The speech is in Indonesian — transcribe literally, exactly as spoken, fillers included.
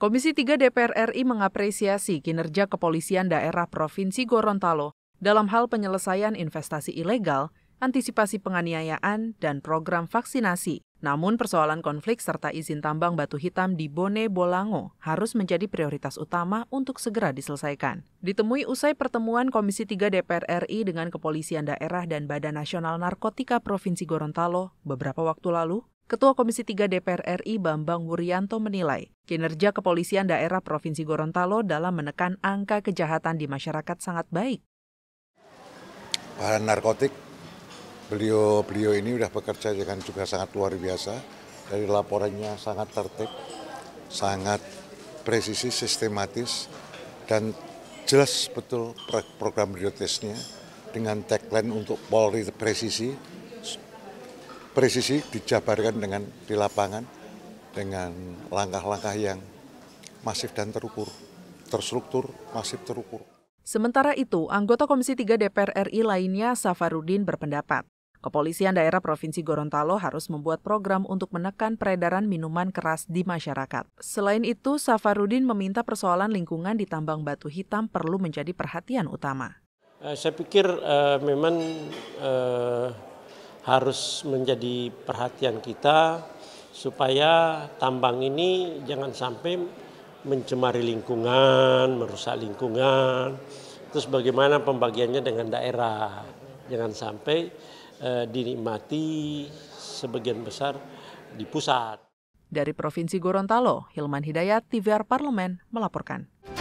Komisi tiga D P R R I mengapresiasi kinerja kepolisian daerah Provinsi Gorontalo dalam hal penyelesaian investasi ilegal, antisipasi penganiayaan, dan program vaksinasi. Namun persoalan konflik serta izin tambang batu hitam di Bone Bolango harus menjadi prioritas utama untuk segera diselesaikan. Ditemui usai pertemuan Komisi tiga D P R R I dengan Kepolisian Daerah dan Badan Nasional Narkotika Provinsi Gorontalo beberapa waktu lalu, Ketua Komisi tiga D P R R I Bambang Wuryanto menilai kinerja kepolisian daerah Provinsi Gorontalo dalam menekan angka kejahatan di masyarakat sangat baik. Bahan narkotik, beliau-beliau ini sudah bekerja dengan juga sangat luar biasa. Dari laporannya sangat tertib, sangat presisi, sistematis, dan jelas betul program prioritasnya dengan tagline untuk Polri presisi, Presisi dijabarkan dengan di lapangan dengan langkah-langkah yang masif dan terukur, terstruktur, masif terukur. Sementara itu, anggota Komisi tiga D P R R I lainnya, Safarudin, berpendapat kepolisian daerah Provinsi Gorontalo harus membuat program untuk menekan peredaran minuman keras di masyarakat. Selain itu, Safarudin meminta persoalan lingkungan di tambang batu hitam perlu menjadi perhatian utama. Saya pikir uh, memang uh... harus menjadi perhatian kita supaya tambang ini jangan sampai mencemari lingkungan, merusak lingkungan. Terus bagaimana pembagiannya dengan daerah? Jangan sampai eh, dinikmati sebagian besar di pusat. Dari Provinsi Gorontalo, Hilman Hidayat, T V R Parlemen melaporkan.